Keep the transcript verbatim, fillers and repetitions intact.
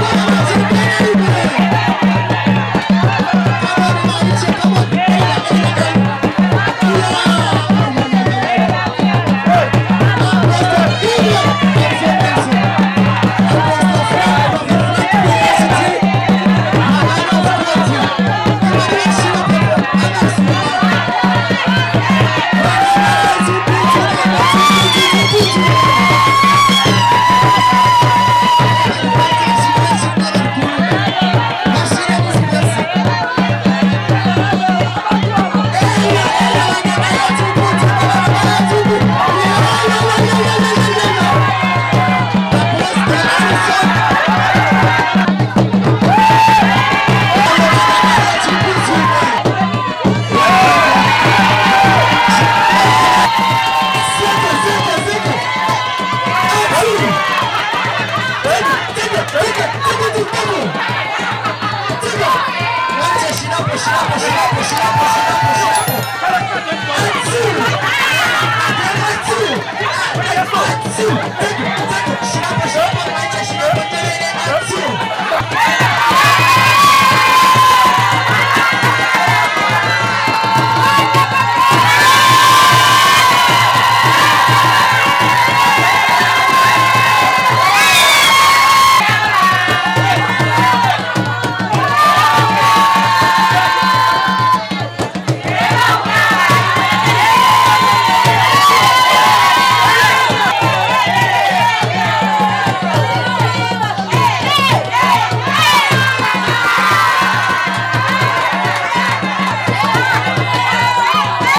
not going to do that.